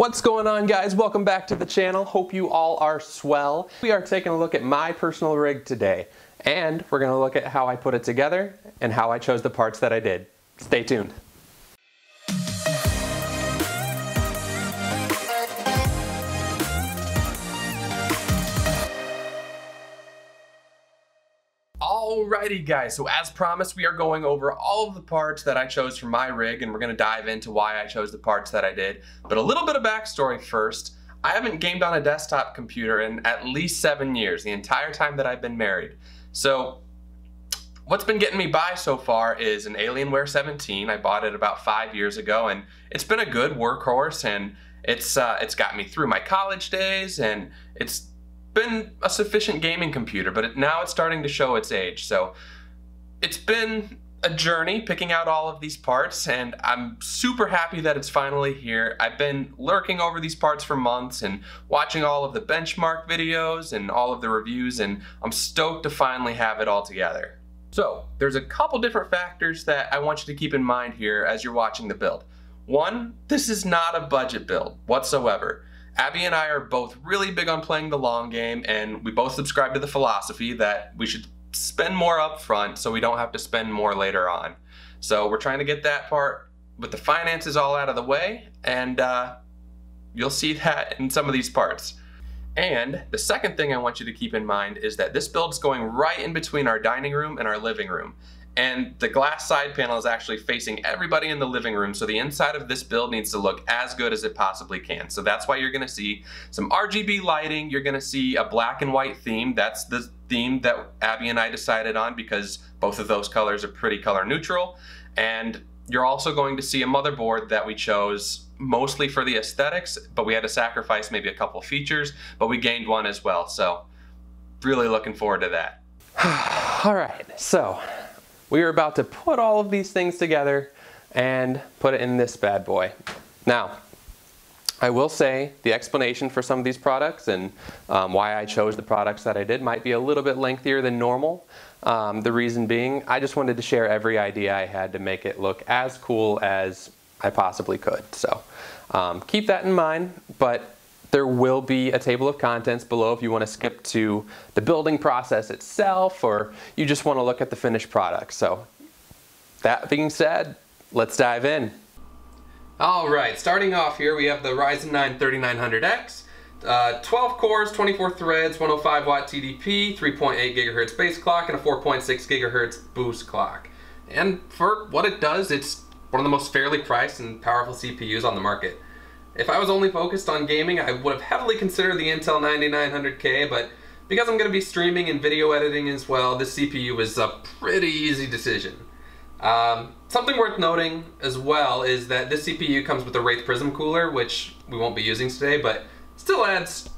What's going on, guys? Welcome back to the channel. Hope you all are swell. We are taking a look at my personal rig today, and we're gonna look at how I put it together and how I chose the parts that I did. Stay tuned. Alrighty guys, so as promised, we are going over all of the parts that I chose for my rig, and we're gonna dive into why I chose the parts that I did. But a little bit of backstory first. I haven't gamed on a desktop computer in at least 7 years, the entire time that I've been married. So what's been getting me by so far is an Alienware 17. I bought it about 5 years ago, and it's been a good workhorse, and it's got me through my college days, and it's been a sufficient gaming computer, but now it's starting to show its age. So it's been a journey picking out all of these parts, and I'm super happy that it's finally here. I've been lurking over these parts for months and watching all of the benchmark videos and all of the reviews, and I'm stoked to finally have it all together. So there's a couple different factors that I want you to keep in mind here as you're watching the build. One, this is not a budget build whatsoever. Abby and I are both really big on playing the long game, and we both subscribe to the philosophy that we should spend more up front so we don't have to spend more later on. So we're trying to get that part with the finances all out of the way, and you'll see that in some of these parts. And the second thing I want you to keep in mind is that this build's going right in between our dining room and our living room. And the glass side panel is actually facing everybody in the living room, so the inside of this build needs to look as good as it possibly can. So that's why you're gonna see some RGB lighting, you're gonna see a black and white theme. That's the theme that Abby and I decided on because both of those colors are pretty color neutral. And you're also going to see a motherboard that we chose mostly for the aesthetics, but we had to sacrifice maybe a couple features, but we gained one as well. So really looking forward to that. All right, so we are about to put all of these things together and put it in this bad boy. Now, I will say the explanation for some of these products and why I chose the products that I did might be a little bit lengthier than normal. The reason being, I just wanted to share every idea I had to make it look as cool as I possibly could. So keep that in mind, but there will be a table of contents below if you want to skip to the building process itself, or you just want to look at the finished product. So that being said, let's dive in. All right, starting off here, we have the Ryzen 9 3900X, 12 cores, 24 threads, 105 watt TDP, 3.8 gigahertz base clock, and a 4.6 gigahertz boost clock. And for what it does, it's one of the most fairly priced and powerful CPUs on the market. If I was only focused on gaming, I would have heavily considered the Intel 9900K, but because I'm going to be streaming and video editing as well, this CPU was a pretty easy decision. Something worth noting as well is that this CPU comes with a Wraith Prism cooler, which we won't be using today, but still adds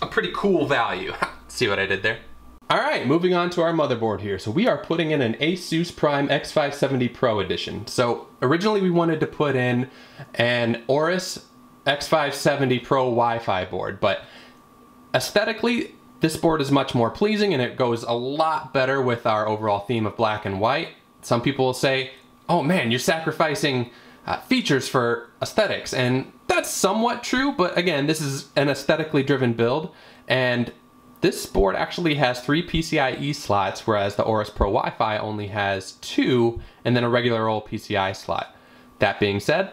a pretty cool value. See what I did there? All right, moving on to our motherboard here. So we are putting in an ASUS Prime X570 Pro Edition. So originally we wanted to put in an AORUS X570 Pro Wi-Fi board, but aesthetically, this board is much more pleasing and it goes a lot better with our overall theme of black and white. Some people will say, oh man, you're sacrificing features for aesthetics. And that's somewhat true, but again, this is an aesthetically driven build, and this board actually has 3 PCIe slots, whereas the AORUS Pro Wi-Fi only has 2, and then a regular old PCI slot. That being said,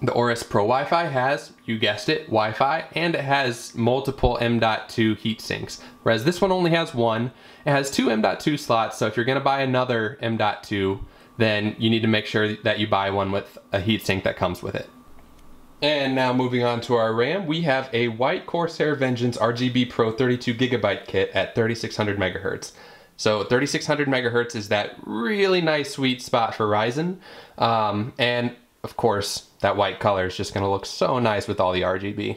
the AORUS Pro Wi-Fi has, you guessed it, Wi-Fi, and it has multiple M.2 heat sinks, whereas this one only has one. It has 2 M.2 slots, so if you're gonna buy another M.2, then you need to make sure that you buy one with a heat sink that comes with it. And now moving on to our RAM, we have a white Corsair Vengeance RGB Pro 32GB kit at 3600 megahertz. So 3600 megahertz is that really nice sweet spot for Ryzen. And of course, that white color is just gonna look so nice with all the RGB.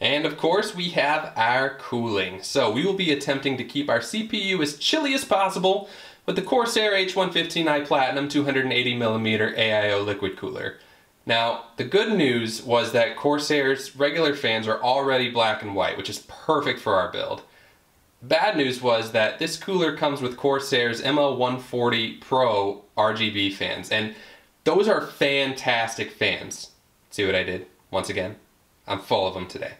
And of course, we have our cooling. So we will be attempting to keep our CPU as chilly as possible with the Corsair H115i Platinum 280mm AIO liquid cooler. Now, the good news was that Corsair's regular fans are already black and white, which is perfect for our build. Bad news was that this cooler comes with Corsair's ML140 Pro RGB fans, and those are fantastic fans. See what I did? Once again, I'm full of them today.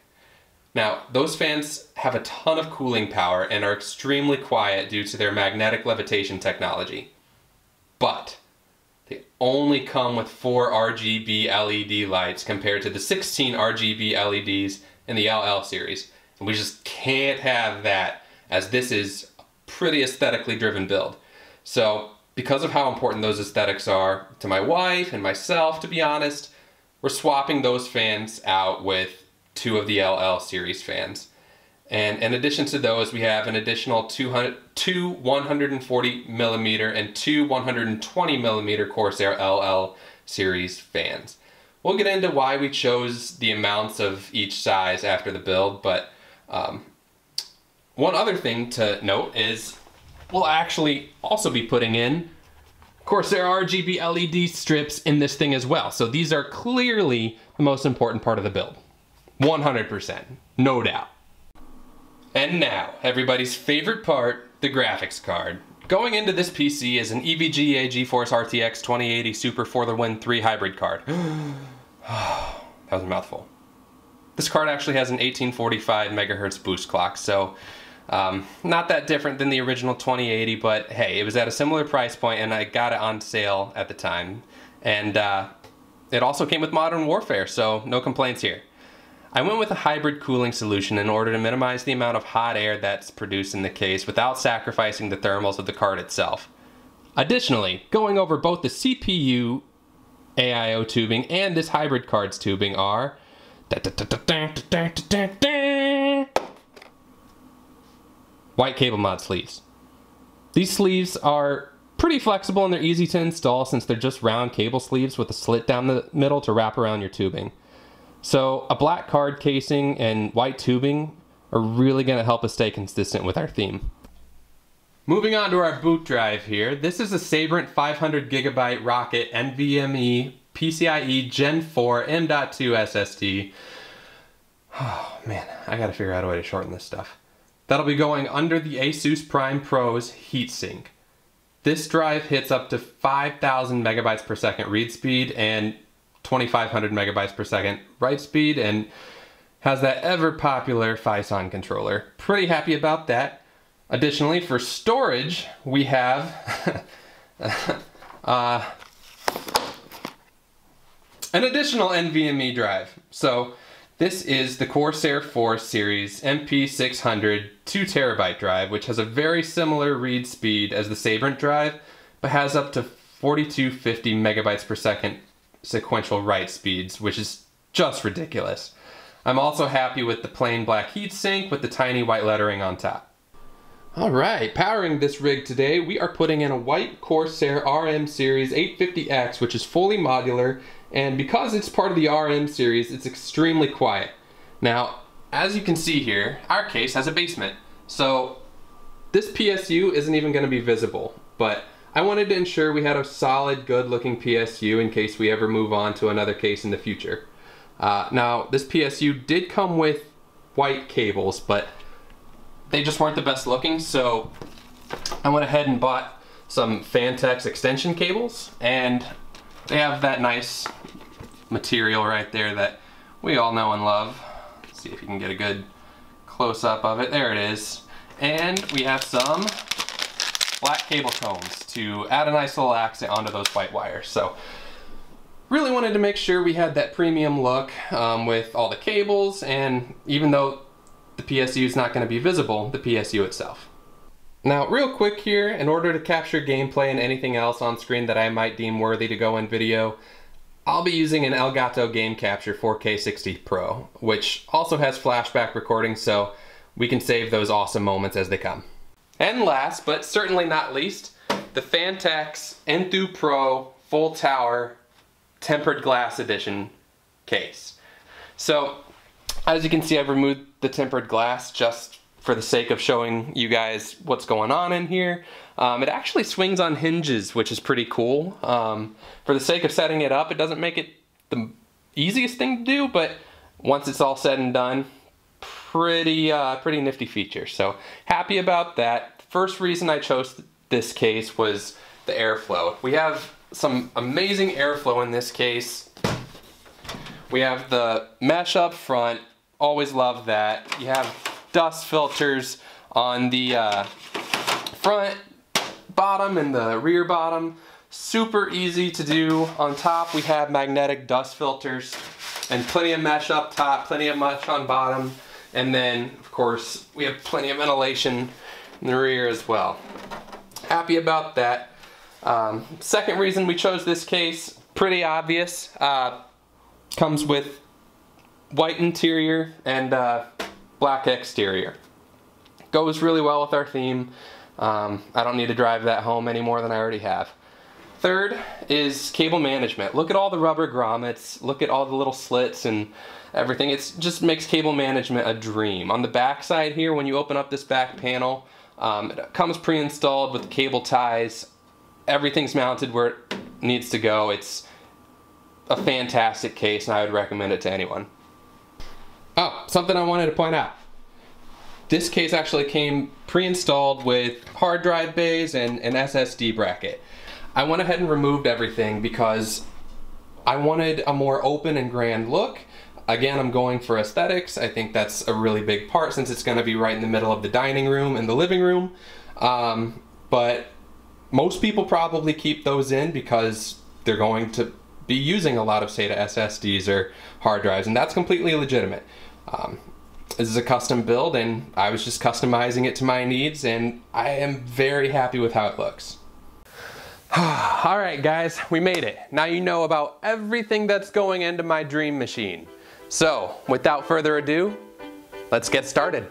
Now, those fans have a ton of cooling power and are extremely quiet due to their magnetic levitation technology. But they only come with 4 RGB LED lights compared to the 16 RGB LEDs in the LL series. And we just can't have that, as this is a pretty aesthetically driven build. So because of how important those aesthetics are to my wife and myself, to be honest, we're swapping those fans out with 2 of the LL series fans. And in addition to those, we have an additional two 140mm and two 120mm Corsair LL series fans. We'll get into why we chose the amounts of each size after the build, but one other thing to note is we'll actually also be putting in Corsair RGB LED strips in this thing as well. So these are clearly the most important part of the build. 100%, no doubt. And now, everybody's favorite part, the graphics card. Going into this PC is an EVGA GeForce RTX 2080 Super For The Win 3 hybrid card. That was a mouthful. This card actually has an 1845 megahertz boost clock, so not that different than the original 2080, but hey, it was at a similar price point and I got it on sale at the time. And it also came with Modern Warfare, so no complaints here. I went with a hybrid cooling solution in order to minimize the amount of hot air that's produced in the case without sacrificing the thermals of the card itself. Additionally, going over both the CPU AIO tubing and this hybrid card's tubing are white cable mod sleeves. These sleeves are pretty flexible and they're easy to install since they're just round cable sleeves with a slit down the middle to wrap around your tubing. So a black card casing and white tubing are really going to help us stay consistent with our theme. Moving on to our boot drive here, this is a Sabrent 500GB Rocket NVMe PCIe Gen 4 M.2 SSD. Oh man, I gotta figure out a way to shorten this stuff. That'll be going under the Asus Prime Pro's heatsink. This drive hits up to 5,000 megabytes per second read speed and 2,500 megabytes per second write speed, and has that ever popular Phison controller. Pretty happy about that. Additionally, for storage, we have an additional NVMe drive. So this is the Corsair Force Series MP600 2TB drive, which has a very similar read speed as the Sabrent drive, but has up to 4250 megabytes per second sequential write speeds, which is just ridiculous. I'm also happy with the plain black heatsink with the tiny white lettering on top. All right, powering this rig today, we are putting in a white Corsair RM Series 850X, which is fully modular, and because it's part of the RM series, it's extremely quiet. Now, as you can see here, our case has a basement, so this PSU isn't even going to be visible, but I wanted to ensure we had a solid, good-looking PSU in case we ever move on to another case in the future. Now, this PSU did come with white cables, but they just weren't the best looking, so I went ahead and bought some Phanteks extension cables, and they have that nice material right there that we all know and love. Let's see if you can get a good close-up of it. There it is. And we have some black cable combs to add a nice little accent onto those white wires. So really wanted to make sure we had that premium look with all the cables, and even though the PSU is not going to be visible, the PSU itself. Now real quick here, in order to capture gameplay and anything else on screen that I might deem worthy to go in video, I'll be using an Elgato Game Capture 4K60 Pro, which also has flashback recording, so we can save those awesome moments as they come. And last, but certainly not least, the Phanteks Enthoo Pro Full Tower Tempered Glass Edition case. So, as you can see, I've removed the tempered glass just for the sake of showing you guys what's going on in here. It actually swings on hinges, which is pretty cool. For the sake of setting it up, it doesn't make it the easiest thing to do, but once it's all said and done, pretty nifty feature. So happy about that. The first reason I chose this case was the airflow. We have some amazing airflow in this case, We have the mesh up front. Always love that. You have dust filters on the front bottom and the rear bottom. Super easy to do. On top we have magnetic dust filters and plenty of mesh up top, plenty of mesh on bottom, and then of course we have plenty of ventilation in the rear as well. Happy about that. Second reason we chose this case, pretty obvious. Comes with white interior and black exterior. Goes really well with our theme. I don't need to drive that home any more than I already have. Third is cable management. Look at all the rubber grommets, look at all the little slits and everything. It just makes cable management a dream. On the back side here, when you open up this back panel, it comes pre-installed with cable ties. Everything's mounted where it needs to go. It's a fantastic case and I would recommend it to anyone. Oh, something I wanted to point out. This case actually came pre-installed with hard drive bays and an SSD bracket. I went ahead and removed everything because I wanted a more open and grand look. Again, I'm going for aesthetics. I think that's a really big part since it's going to be right in the middle of the dining room and the living room. But most people probably keep those in because they're going to be using a lot of SATA SSDs or hard drives, and that's completely legitimate. This is a custom build and I was just customizing it to my needs, and I am very happy with how it looks. All right guys, we made it. Now you know about everything that's going into my dream machine. So without further ado, let's get started.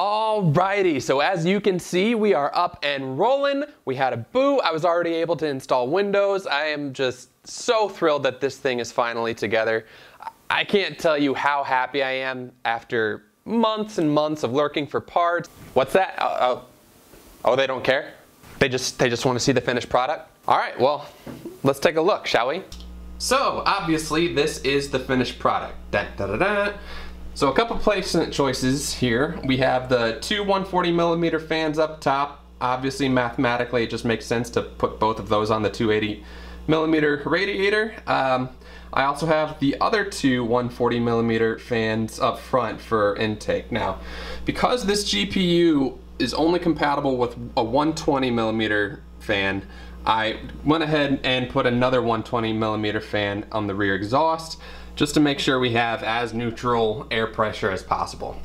Alrighty, so as you can see, we are up and rolling. We had a boo. I was already able to install Windows. I am just so thrilled that this thing is finally together. I can't tell you how happy I am after months and months of lurking for parts. What's that? Oh, they don't care? They just want to see the finished product? All right, well, let's take a look, shall we? So, obviously, this is the finished product. Da-da-da-da. So a couple placement choices here. We have the two 140mm fans up top. Obviously, mathematically, it just makes sense to put both of those on the 280mm radiator. I also have the other two 140mm fans up front for intake. Now, because this GPU is only compatible with a 120mm fan, I went ahead and put another 120mm fan on the rear exhaust, just to make sure we have as neutral air pressure as possible.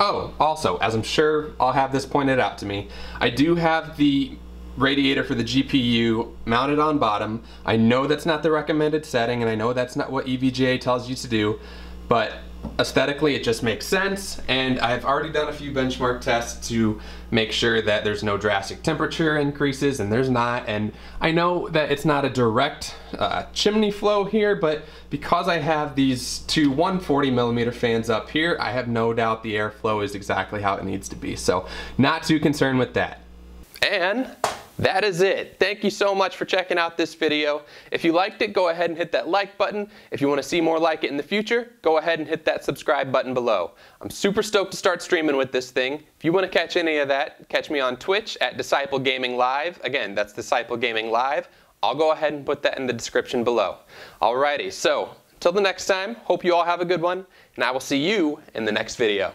Oh, also, as I'm sure I'll have this pointed out to me, I do have the radiator for the GPU mounted on bottom. I know that's not the recommended setting, and I know that's not what EVGA tells you to do, but aesthetically it just makes sense, and I've already done a few benchmark tests to make sure that there's no drastic temperature increases, and there's not. And I know that it's not a direct chimney flow here, but because I have these two 140mm fans up here, I have no doubt the airflow is exactly how it needs to be, so not too concerned with that. And that is it. Thank you so much for checking out this video. If you liked it, go ahead and hit that like button. If you want to see more like it in the future, go ahead and hit that subscribe button below. I'm super stoked to start streaming with this thing. If you want to catch any of that, catch me on Twitch at Disciple Gaming Live. Again, that's Disciple Gaming Live. I'll go ahead and put that in the description below. Alrighty, so until the next time, hope you all have a good one, and I will see you in the next video.